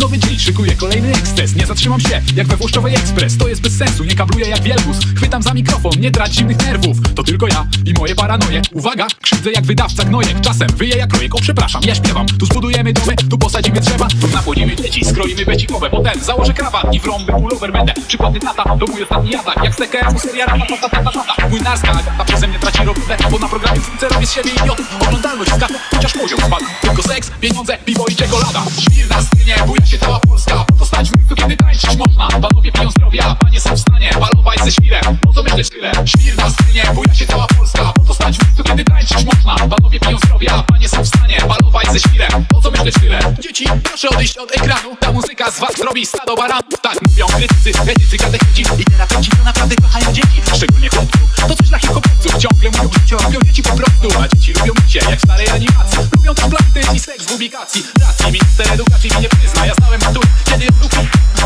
Nowy dzień szykuje kolejny eksces. Nie zatrzymam się jak we Włoszczowej Ekspres. To jest bez sensu, nie kabluję jak wielbus. Chwytam za mikrofon, nie trać zimnych nerwów. To tylko ja i moje paranoje. Uwaga, krzywdzę jak wydawca gnojek. Czasem wyję jak rojek, o przepraszam, ja śpiewam. Tu zbudujemy domy, tu posadzimy drzewa. Tu napłonimy dzieci, skroimy becikowe. Potem założę krawat i wrąby pulover będę. Przypadny tata, to mój ostatni atak. Jak stekę, ja mu seria tata. Młynarska agata przeze mnie traci robotę. Bo na programie funkcję robię z siebie idiotów. Oglądalność skaka, chociaż poziom spadł. Tylko seks, pieniądze, piwo i czekolada. Świr na scenie, buja się cała Polska. To stać w miejscu, kiedy tańczyć można. Panowie piją zdrowia, panie są w stanie balować ze świrem, no to będzie tyle. Świr na scenie, buja się cała Polska. To stać w miejscu, kiedy tańczyć można. Panowie piją zdrowia, panie są w stanie balować ze świrem, no to będzie tyle. Dzieci, proszę odejść od ekranu. Ta muzyka z was robi stado baranów. Tak mówią krytycy, etycy, katechidzi i terapeuci, to naprawdę kochają dzieci. Szczególnie chłopców, to coś dla hip-hopców. Ciągle mówią, że lubią dzieci po prostu. A dzieci lubią cię, jak w starej animacji. Lubią też planty i seks w ubikacji. Racji minister edukacji mi nie przyzna. Ja znałem matur, kiedy ruki.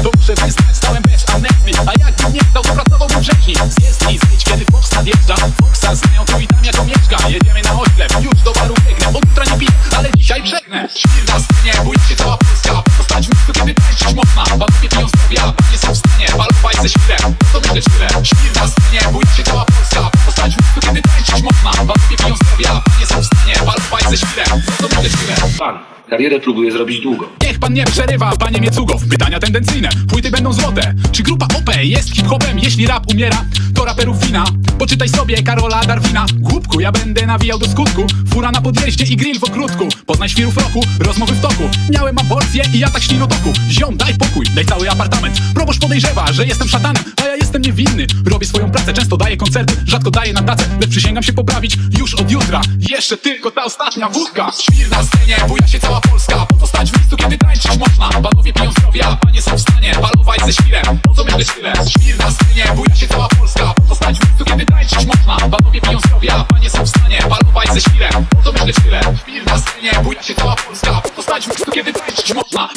To muszę wyznać, stałem bez amnestii. A jakbym nie zdał, to pracowałbym grzechni. Zjezdni, zejdź, kiedy Foxa wjeżdża. Foxa znają tu i tam jako mieszka. Jedziemy na oślep, już do baru biegnę. Od jutra nie piję, ale dzisiaj brzegnę. Świr na scenie, bój się cała Polska. Postać w miejscu, kiedy tańczyć można. Panowie piją zdrowia, panie są w stanie balować ze świrem, to będzie tyle. Świr na scenie, bój się cała Polska. Postać w miejscu, kiedy tańczyć można. Panowie piją zdrowia, panie są w stanie balować ze świrem, to będzie tyle. Pan karierę próbuje zrobić długo. Niech pan nie przerywa, panie Miecugow. Pytania tendencyjne, płyty będą złote. Czy grupa OP jest hip-hopem? Jeśli rap umiera, to raperów wina. Poczytaj sobie Karola Darwina. Głupku, ja będę nawijał do skutku. Fura na podjeździe i grill w ogródku. Poznaj świrów roku, rozmowy w toku. Miałem aborcję i ja tak ślinotoku. Ziom, daj pokój, daj cały apartament. Proboszcz podejrzewa, że jestem szatanem, a ja jestem niewinny. Robię swoją pracę, często daję koncerty, rzadko daję na tacę, lecz przysięgam się poprawić już od jutra. Jeszcze tylko ta ostatnia wódka. Świr na scenie, buja się cała Polska. Po to stać w miejscu, kiedy tańczyć można. Panowie piją zdrowia, panie są w stanie balować ze świrem, po co myślę tyle. Świr na scenie, buja się cała Polska. Po to stać w miejscu, kiedy tańczyć można. Panowie piją zdrowia, panie są w stanie balować ze świrem, po co myślę tyle. Świr na scenie, buja się cała Polska. Po to stać w miejscu, kiedy tańczyć można.